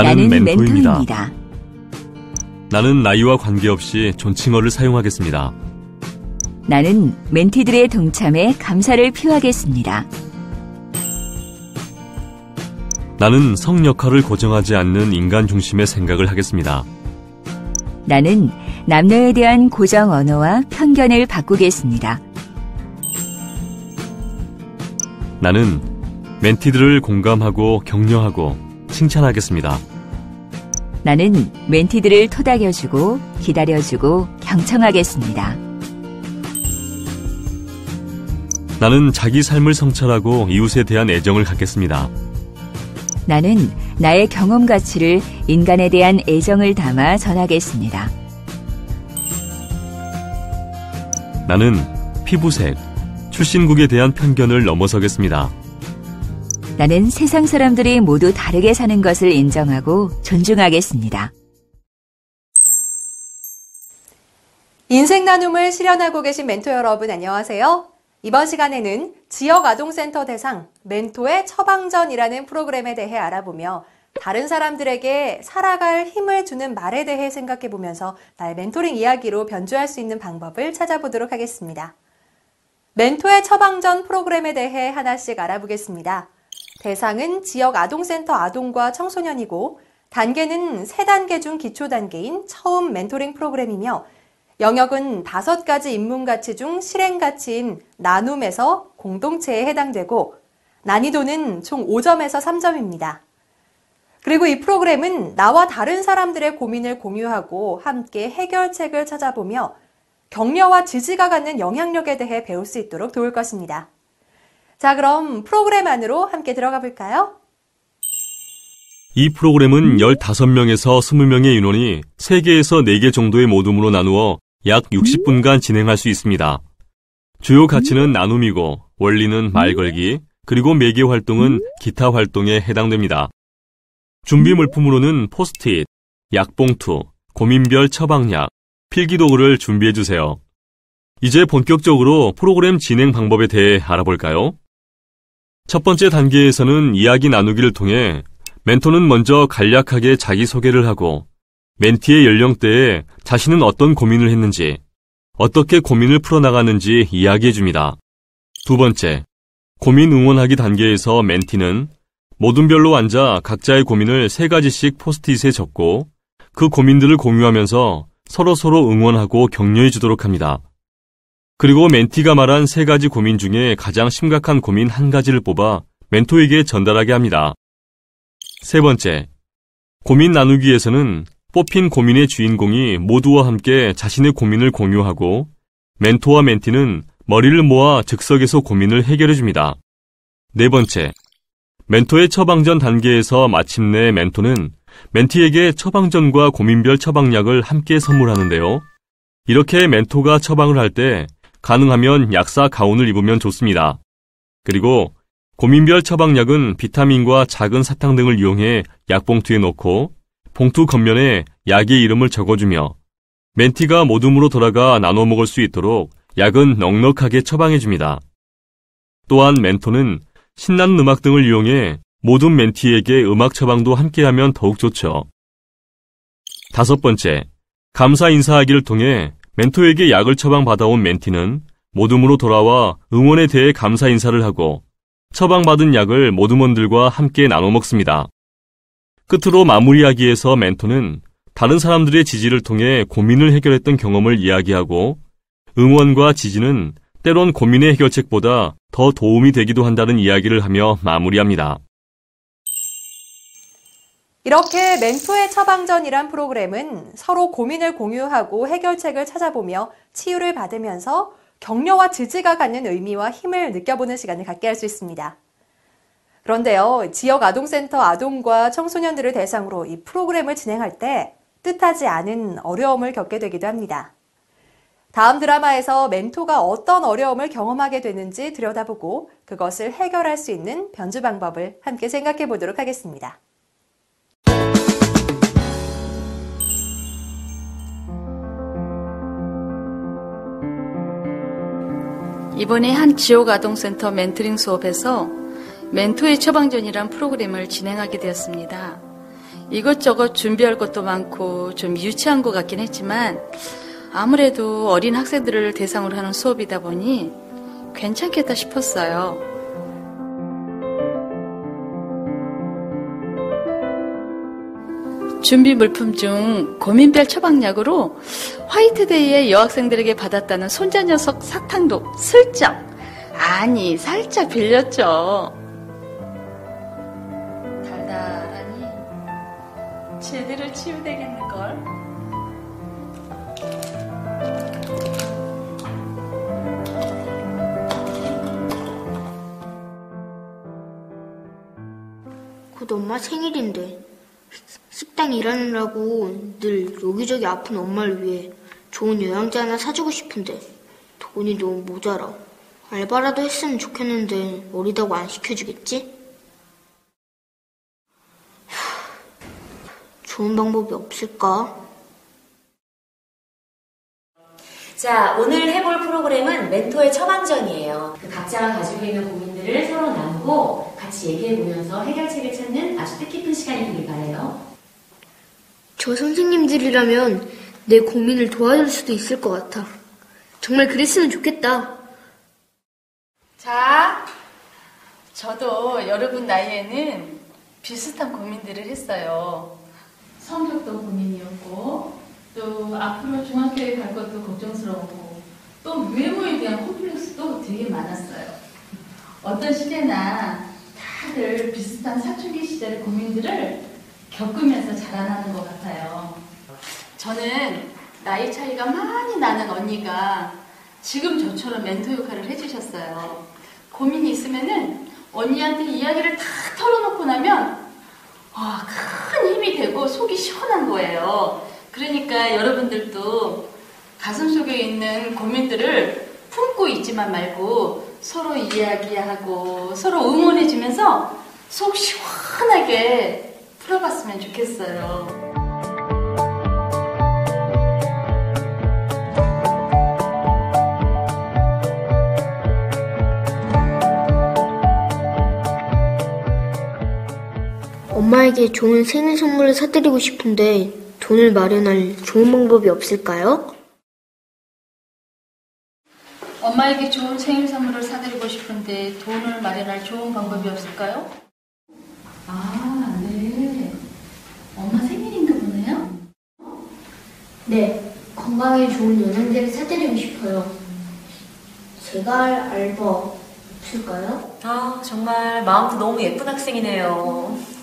나는 멘토입니다. 나는 나이와 관계없이 존칭어를 사용하겠습니다. 나는 멘티들의 동참에 감사를 표하겠습니다. 나는 성 역할을 고정하지 않는 인간 중심의 생각을 하겠습니다. 나는 남녀에 대한 고정 언어와 편견을 바꾸겠습니다. 나는 멘티들을 공감하고 격려하고 칭찬하겠습니다. 나는 멘티들을 토닥여주고 기다려주고 경청하겠습니다. 나는 자기 삶을 성찰하고 이웃에 대한 애정을 갖겠습니다. 나는 나의 경험 가치를 인간에 대한 애정을 담아 전하겠습니다. 나는 피부색, 출신국에 대한 편견을 넘어서겠습니다. 나는 세상 사람들이 모두 다르게 사는 것을 인정하고 존중하겠습니다. 인생 나눔을 실현하고 계신 멘토 여러분, 안녕하세요. 이번 시간에는 지역아동센터 대상 멘토의 처방전이라는 프로그램에 대해 알아보며 다른 사람들에게 살아갈 힘을 주는 말에 대해 생각해보면서 나의 멘토링 이야기로 변주할 수 있는 방법을 찾아보도록 하겠습니다. 멘토의 처방전 프로그램에 대해 하나씩 알아보겠습니다. 대상은 지역아동센터 아동과 청소년이고 단계는 3단계 중 기초단계인 처음 멘토링 프로그램이며 영역은 5가지 입문가치 중 실행가치인 나눔에서 공동체에 해당되고 난이도는 총 5점에서 3점입니다. 그리고 이 프로그램은 나와 다른 사람들의 고민을 공유하고 함께 해결책을 찾아보며 격려와 지지가 갖는 영향력에 대해 배울 수 있도록 도울 것입니다. 자, 그럼 프로그램 안으로 함께 들어가 볼까요? 이 프로그램은 15명에서 20명의 인원이 3개에서 4개 정도의 모둠으로 나누어 약 60분간 진행할 수 있습니다. 주요 가치는 나눔이고 원리는 말 걸기, 그리고 매개 활동은 기타 활동에 해당됩니다. 준비 물품으로는 포스트잇, 약봉투, 고민별 처방약, 필기도구를 준비해주세요. 이제 본격적으로 프로그램 진행 방법에 대해 알아볼까요? 첫 번째 단계에서는 이야기 나누기를 통해 멘토는 먼저 간략하게 자기소개를 하고 멘티의 연령대에 자신은 어떤 고민을 했는지, 어떻게 고민을 풀어나가는지 이야기해줍니다. 두 번째, 고민 응원하기 단계에서 멘티는 모둠별로 앉아 각자의 고민을 3가지씩 포스트잇에 적고 그 고민들을 공유하면서 서로서로 응원하고 격려해 주도록 합니다. 그리고 멘티가 말한 3가지 고민 중에 가장 심각한 고민 1가지를 뽑아 멘토에게 전달하게 합니다. 세 번째, 고민 나누기에서는 뽑힌 고민의 주인공이 모두와 함께 자신의 고민을 공유하고 멘토와 멘티는 머리를 모아 즉석에서 고민을 해결해줍니다. 네 번째, 멘토의 처방전 단계에서 마침내 멘토는 멘티에게 처방전과 고민별 처방약을 함께 선물하는데요. 이렇게 멘토가 처방을 할 때 가능하면 약사 가운을 입으면 좋습니다. 그리고 고민별 처방약은 비타민과 작은 사탕 등을 이용해 약봉투에 넣고 봉투 겉면에 약의 이름을 적어주며 멘티가 모둠으로 돌아가 나눠 먹을 수 있도록 약은 넉넉하게 처방해줍니다. 또한 멘토는 신나는 음악 등을 이용해 모든 멘티에게 음악 처방도 함께하면 더욱 좋죠. 다섯 번째, 감사 인사하기를 통해 멘토에게 약을 처방받아온 멘티는 모둠으로 돌아와 응원에 대해 감사 인사를 하고 처방받은 약을 모둠원들과 함께 나눠 먹습니다. 끝으로 마무리하기에서 멘토는 다른 사람들의 지지를 통해 고민을 해결했던 경험을 이야기하고 응원과 지지는 때론 고민의 해결책보다 더 도움이 되기도 한다는 이야기를 하며 마무리합니다. 이렇게 멘토의 처방전이란 프로그램은 서로 고민을 공유하고 해결책을 찾아보며 치유를 받으면서 격려와 지지가 갖는 의미와 힘을 느껴보는 시간을 갖게 할 수 있습니다. 그런데요, 지역아동센터 아동과 청소년들을 대상으로 이 프로그램을 진행할 때 뜻하지 않은 어려움을 겪게 되기도 합니다. 다음 드라마에서 멘토가 어떤 어려움을 경험하게 되는지 들여다보고 그것을 해결할 수 있는 변주 방법을 함께 생각해 보도록 하겠습니다. 이번에 한 지역아동센터 멘토링 수업에서 멘토의 처방전이란 프로그램을 진행하게 되었습니다. 이것저것 준비할 것도 많고 좀 유치한 것 같긴 했지만 아무래도 어린 학생들을 대상으로 하는 수업이다 보니 괜찮겠다 싶었어요. 준비 물품 중 고민별 처방약으로 화이트데이에 여학생들에게 받았다는 손자 녀석 사탕도 슬쩍, 아니 살짝 빌렸죠. 달달하니 제대로 치유되겠는걸. 곧 엄마 생일인데 식당 일하느라고 늘 여기저기 아픈 엄마를 위해 좋은 영양제 하나 사주고 싶은데 돈이 너무 모자라. 알바라도 했으면 좋겠는데 어리다고 안 시켜주겠지? 좋은 방법이 없을까? 자, 오늘 해볼 프로그램은 멘토의 처방전이에요. 각자가 가지고 있는 고민들을 서로 나누고 같이 얘기해보면서 해결책을 찾는 아주 뜻깊은 시간이 되길 바래요. 저 선생님들이라면 내 고민을 도와줄 수도 있을 것 같아. 정말 그랬으면 좋겠다. 자, 저도 여러분 나이에는 비슷한 고민들을 했어요. 성격도 고민이었고 또 앞으로 중학교에 갈 것도 걱정스러웠고 또 외모에 대한 콤플렉스도 되게 많았어요. 어떤 시대나 다들 비슷한 사춘기 시절의 고민들을 겪으면서 자라나는 것 같아요. 저는 나이 차이가 많이 나는 언니가 지금 저처럼 멘토 역할을 해주셨어요. 고민이 있으면은 언니한테 이야기를 다 털어놓고 나면 와, 큰 힘이 되고 속이 시원한 거예요. 그러니까 여러분들도 가슴속에 있는 고민들을 품고 있지만 말고 서로 이야기하고 서로 응원해주면서 속 시원하게 풀어봤으면 좋겠어요. 엄마에게 좋은 생일 선물을 사드리고 싶은데 돈을 마련할 좋은 방법이 없을까요? 엄마에게 좋은 생일 선물을 사드리고 싶은데 돈을 마련할 좋은 방법이 없을까요? 아, 네. 엄마 생일인가 보네요? 네, 건강에 좋은 영양제를 사드리고 싶어요. 제가 할 알바 없을까요? 아, 정말 마음도 너무 예쁜 학생이네요.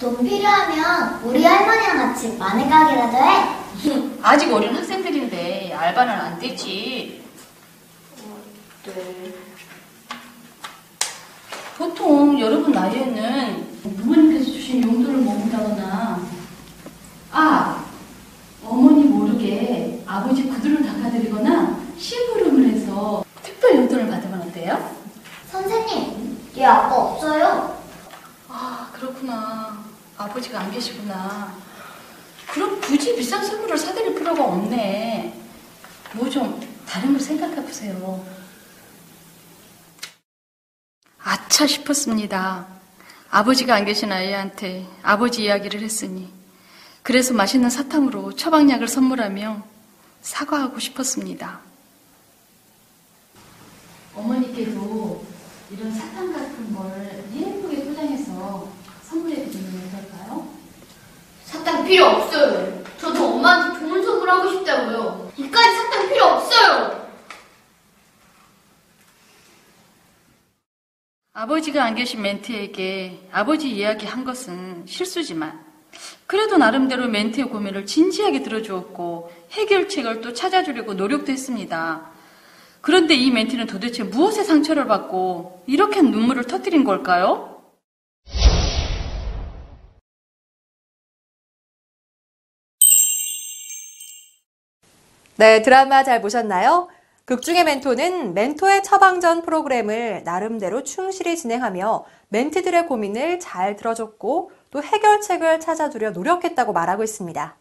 돈 필요하면 우리 할머니랑 같이 마늘 가게라도 해. 아직 어린 학생들인데 알바는 안 되지. 네. 보통 여러분 나이에는 부모님께서 주신 용돈을 모은다거나 아! 어머니 모르게 아버지 구두를 닦아드리거나 시부름을 해서 특별 용돈을 받으면 어때요? 선생님, 얘 아빠 없어요? 아, 그렇구나. 아버지가 안 계시구나. 그럼 굳이 비싼 선물을 사드릴 필요가 없네. 뭐 좀 다른 걸 생각해보세요. 아차 싶었습니다. 아버지가 안 계신 아이한테 아버지 이야기를 했으니 그래서 맛있는 사탕으로 처방약을 선물하며 사과하고 싶었습니다. 어머니께도 이런 사탕 같은 걸 예쁘게 포장해서 선물해드리면 어떨까요? 사탕 필요 없어요. 저도 엄마한테 좋은 선물 하고 싶다고요. 이까지 사탕 필요 없어요. 아버지가 안 계신 멘트에게 아버지 이야기 한 것은 실수지만 그래도 나름대로 멘트의 고민을 진지하게 들어주었고 해결책을 또 찾아주려고 노력도 했습니다. 그런데 이 멘트는 도대체 무엇에 상처를 받고 이렇게 눈물을 터뜨린 걸까요? 네, 드라마 잘 보셨나요? 극중의 멘토는 멘토의 처방전 프로그램을 나름대로 충실히 진행하며 멘티들의 고민을 잘 들어줬고 또 해결책을 찾아주려 노력했다고 말하고 있습니다.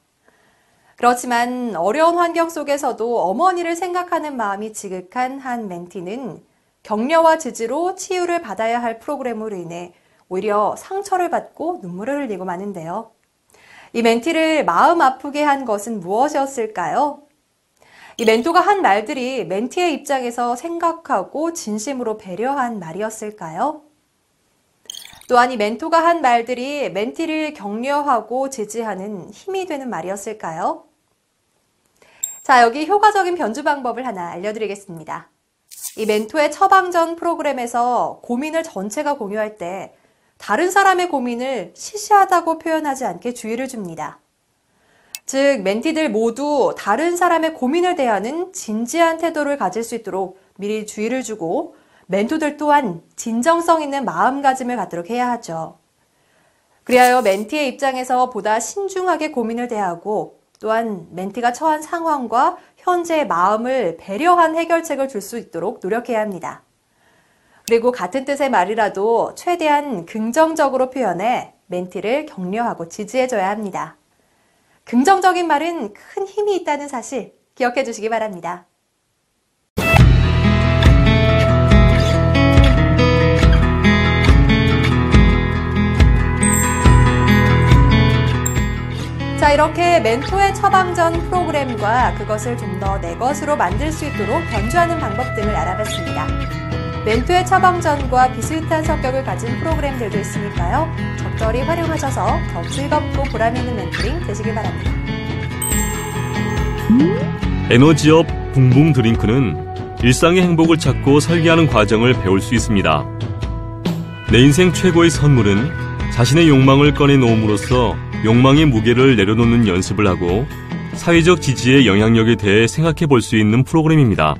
그렇지만 어려운 환경 속에서도 어머니를 생각하는 마음이 지극한 한 멘티는 격려와 지지로 치유를 받아야 할 프로그램으로 인해 오히려 상처를 받고 눈물을 흘리고 마는데요. 이 멘티를 마음 아프게 한 것은 무엇이었을까요? 이 멘토가 한 말들이 멘티의 입장에서 생각하고 진심으로 배려한 말이었을까요? 또한 이 멘토가 한 말들이 멘티를 격려하고 지지하는 힘이 되는 말이었을까요? 자, 여기 효과적인 변주 방법을 하나 알려드리겠습니다. 이 멘토의 처방전 프로그램에서 고민을 전체가 공유할 때 다른 사람의 고민을 시시하다고 표현하지 않게 주의를 줍니다. 즉, 멘티들 모두 다른 사람의 고민을 대하는 진지한 태도를 가질 수 있도록 미리 주의를 주고 멘토들 또한 진정성 있는 마음가짐을 갖도록 해야 하죠. 그리하여 멘티의 입장에서 보다 신중하게 고민을 대하고 또한 멘티가 처한 상황과 현재의 마음을 배려한 해결책을 줄 수 있도록 노력해야 합니다. 그리고 같은 뜻의 말이라도 최대한 긍정적으로 표현해 멘티를 격려하고 지지해줘야 합니다. 긍정적인 말은 큰 힘이 있다는 사실 기억해 주시기 바랍니다. 자, 이렇게 멘토의 처방전 프로그램과 그것을 좀 더 내 것으로 만들 수 있도록 변주하는 방법 등을 알아봤습니다. 멘토의 처방전과 비슷한 성격을 가진 프로그램들도 있으니까요. 적절히 활용하셔서 더 즐겁고 보람있는 멘토링 되시길 바랍니다. 에너지업 붕붕 드링크는 일상의 행복을 찾고 설계하는 과정을 배울 수 있습니다. 내 인생 최고의 선물은 자신의 욕망을 꺼내놓음으로써 욕망의 무게를 내려놓는 연습을 하고 사회적 지지의 영향력에 대해 생각해 볼 수 있는 프로그램입니다.